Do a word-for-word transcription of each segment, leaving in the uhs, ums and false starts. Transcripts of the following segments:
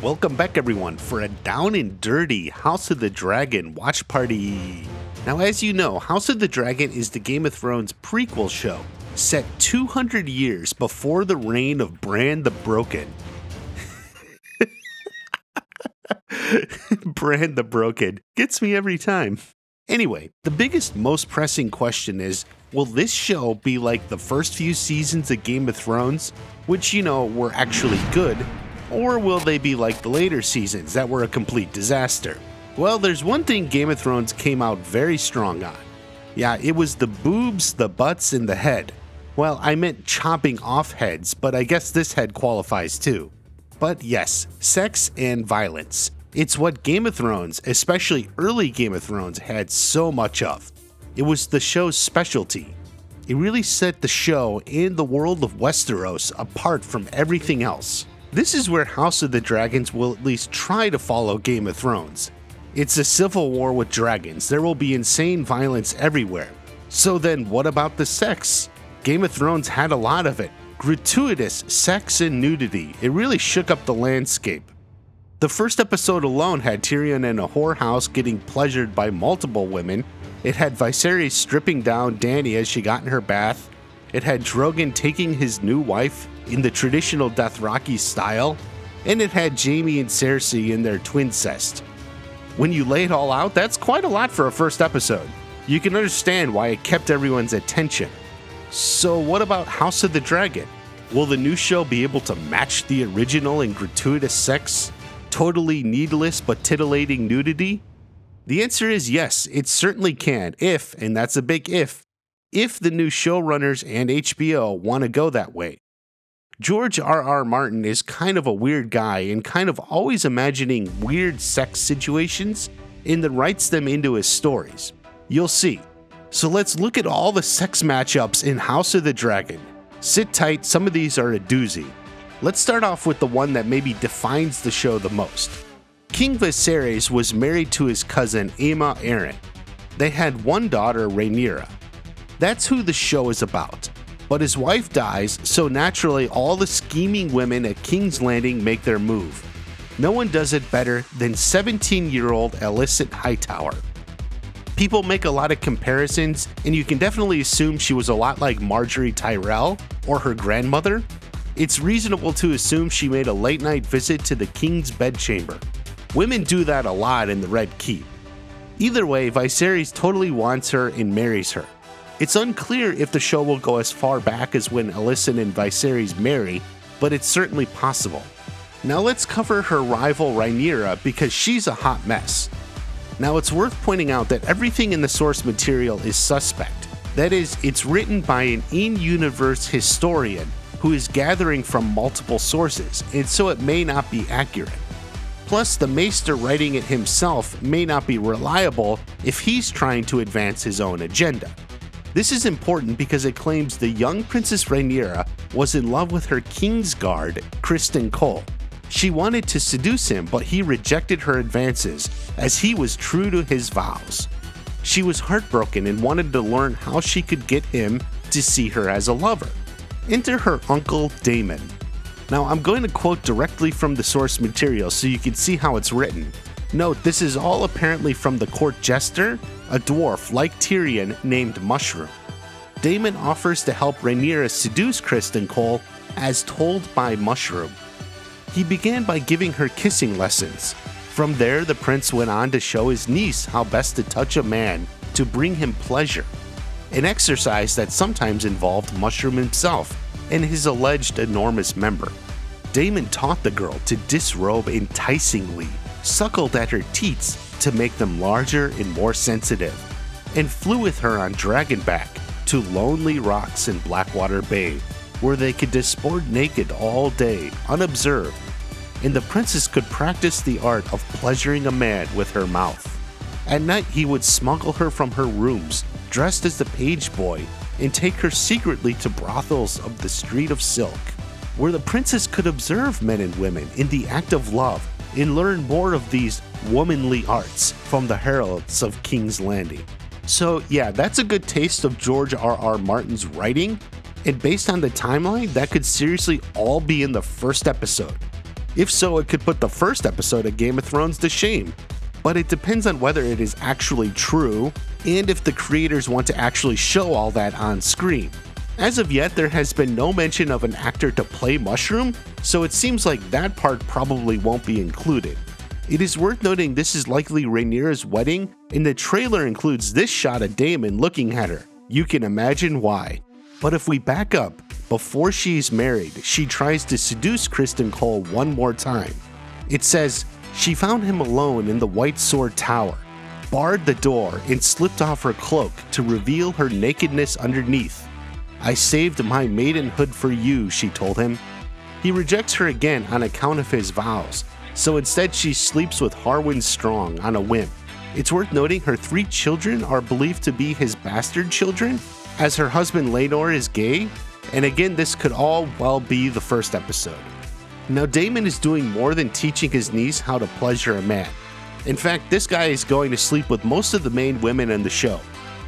Welcome back, everyone, for a down and dirty House of the Dragon watch party. Now, as you know, House of the Dragon is the Game of Thrones prequel show, set two hundred years before the reign of Bran the Broken. Bran the Broken gets me every time. Anyway, the biggest, most pressing question is, will this show be like the first few seasons of Game of Thrones, which, you know, were actually good, or will they be like the later seasons that were a complete disaster? Well, there's one thing Game of Thrones came out very strong on. Yeah, it was the boobs, the butts, and the head. Well, I meant chopping off heads, but I guess this head qualifies too. But yes, sex and violence. It's what Game of Thrones, especially early Game of Thrones, had so much of. It was the show's specialty. It really set the show and the world of Westeros apart from everything else. This is where House of the Dragons will at least try to follow Game of Thrones. It's a civil war with dragons. There will be insane violence everywhere. So then what about the sex? Game of Thrones had a lot of it. Gratuitous sex and nudity. It really shook up the landscape. The first episode alone had Tyrion in a whorehouse getting pleasured by multiple women. It had Viserys stripping down Dany as she got in her bath. It had Drogon taking his new wife in the traditional Dothraki style, and it had Jaime and Cersei in their twincest. When you lay it all out, that's quite a lot for a first episode. You can understand why it kept everyone's attention. So what about House of the Dragon? Will the new show be able to match the original in gratuitous sex, totally needless but titillating nudity? The answer is yes, it certainly can, if, and that's a big if, if the new showrunners and H B O want to go that way. George R R. Martin is kind of a weird guy and kind of always imagining weird sex situations and then writes them into his stories. You'll see. So let's look at all the sex matchups in House of the Dragon. Sit tight, some of these are a doozy. Let's start off with the one that maybe defines the show the most. King Viserys was married to his cousin Aemma Arryn. They had one daughter, Rhaenyra. That's who the show is about. But his wife dies, so naturally all the scheming women at King's Landing make their move. No one does it better than seventeen-year-old Alicent Hightower. People make a lot of comparisons, and you can definitely assume she was a lot like Margaery Tyrell or her grandmother. It's reasonable to assume she made a late-night visit to the King's bedchamber. Women do that a lot in the Red Keep. Either way, Viserys totally wants her and marries her. It's unclear if the show will go as far back as when Alicent and Viserys marry, but it's certainly possible. Now let's cover her rival Rhaenyra, because she's a hot mess. Now it's worth pointing out that everything in the source material is suspect. That is, it's written by an in-universe historian who is gathering from multiple sources, and so it may not be accurate. Plus, the Maester writing it himself may not be reliable if he's trying to advance his own agenda. This is important because it claims the young Princess Rhaenyra was in love with her Kingsguard, Criston Cole. She wanted to seduce him, but he rejected her advances, as he was true to his vows. She was heartbroken and wanted to learn how she could get him to see her as a lover. Enter her uncle, Daemon. Now, I'm going to quote directly from the source material so you can see how it's written. Note, this is all apparently from the court jester, a dwarf like Tyrion named Mushroom. Daemon offers to help Rhaenyra seduce Criston Cole, as told by Mushroom. He began by giving her kissing lessons. From there, the prince went on to show his niece how best to touch a man to bring him pleasure, an exercise that sometimes involved Mushroom himself and his alleged enormous member. Daemon taught the girl to disrobe enticingly, suckled at her teats to make them larger and more sensitive, and flew with her on dragonback to lonely rocks in Blackwater Bay, where they could disport naked all day, unobserved, and the princess could practice the art of pleasuring a man with her mouth. At night, he would smuggle her from her rooms, dressed as the page boy, and take her secretly to brothels of the Street of Silk, where the princess could observe men and women in the act of love and learn more of these womanly arts from the heralds of King's Landing. So yeah, that's a good taste of George R R. Martin's writing, and based on the timeline, that could seriously all be in the first episode. If so, it could put the first episode of Game of Thrones to shame. But it depends on whether it is actually true, and if the creators want to actually show all that on screen. As of yet, there has been no mention of an actor to play Mushroom, so it seems like that part probably won't be included. It is worth noting this is likely Rhaenyra's wedding, and the trailer includes this shot of Daemon looking at her. You can imagine why. But if we back up, before she is married, she tries to seduce Criston Cole one more time. It says, she found him alone in the White Sword Tower, barred the door, and slipped off her cloak to reveal her nakedness underneath. I saved my maidenhood for you, she told him. He rejects her again on account of his vows, so instead she sleeps with Harwin Strong on a whim. It's worth noting her three children are believed to be his bastard children, as her husband Laenor is gay, and again this could all well be the first episode. Now Daemon is doing more than teaching his niece how to pleasure a man. In fact, this guy is going to sleep with most of the main women in the show.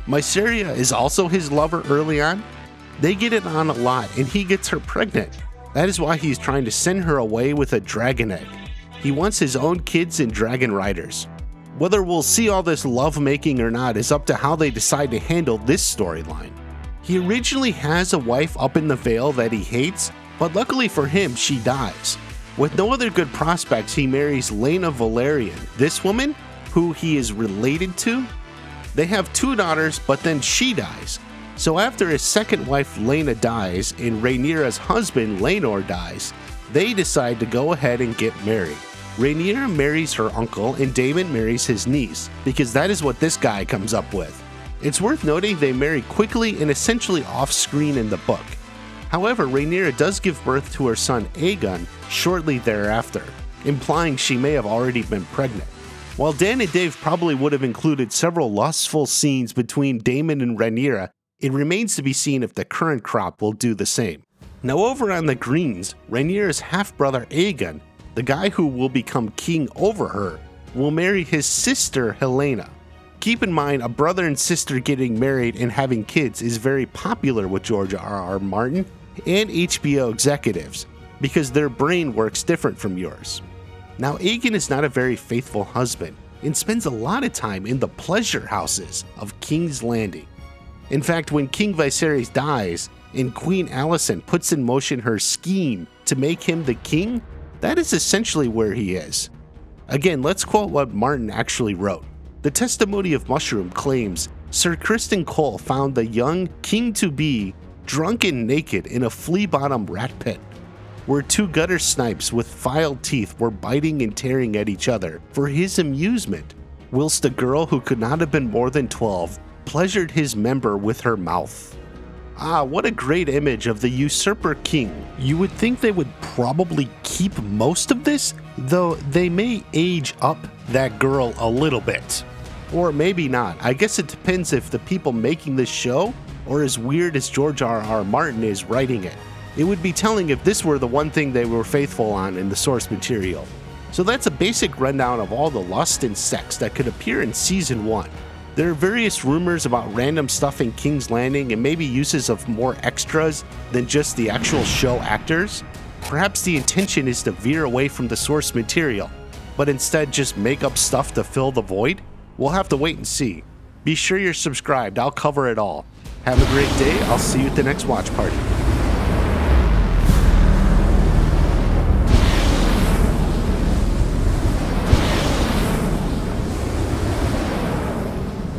Myceria is also his lover early on. They get it on a lot and he gets her pregnant. That is why he's trying to send her away with a dragon egg. He wants his own kids and dragon riders. Whether we'll see all this lovemaking or not is up to how they decide to handle this storyline. He originally has a wife up in the Vale that he hates, but luckily for him, she dies. With no other good prospects, he marries Laena Velaryon, this woman, who he is related to. They have two daughters, but then she dies. So after his second wife Laena dies and Rhaenyra's husband Laenor dies, they decide to go ahead and get married. Rhaenyra marries her uncle and Daemon marries his niece, because that is what this guy comes up with. It's worth noting they marry quickly and essentially off-screen in the book. However, Rhaenyra does give birth to her son Aegon shortly thereafter, implying she may have already been pregnant. While Dan and Dave probably would have included several lustful scenes between Daemon and Rhaenyra, it remains to be seen if the current crop will do the same. Now over on the Greens, Rhaenyra's half-brother Aegon, the guy who will become king over her, will marry his sister Helena. Keep in mind, a brother and sister getting married and having kids is very popular with George R R. Martin and H B O executives, because their brain works different from yours. Now Aegon is not a very faithful husband and spends a lot of time in the pleasure houses of King's Landing. In fact, when King Viserys dies and Queen Alicent puts in motion her scheme to make him the king, that is essentially where he is. Again, let's quote what Martin actually wrote. The testimony of Mushroom claims, Sir Criston Cole found the young king-to-be drunk and naked in a flea-bottomed rat pit, where two gutter snipes with filed teeth were biting and tearing at each other for his amusement, whilst a girl who could not have been more than twelve pleasured his member with her mouth. Ah, what a great image of the usurper king. You would think they would probably keep most of this, though they may age up that girl a little bit. Or maybe not. I guess it depends if the people making this show are as weird as George R R. Martin is writing it. It would be telling if this were the one thing they were faithful on in the source material. So that's a basic rundown of all the lust and sex that could appear in season one. There are various rumors about random stuff in King's Landing and maybe uses of more extras than just the actual show actors. Perhaps the intention is to veer away from the source material, but instead just make up stuff to fill the void? We'll have to wait and see. Be sure you're subscribed, I'll cover it all. Have a great day, I'll see you at the next watch party.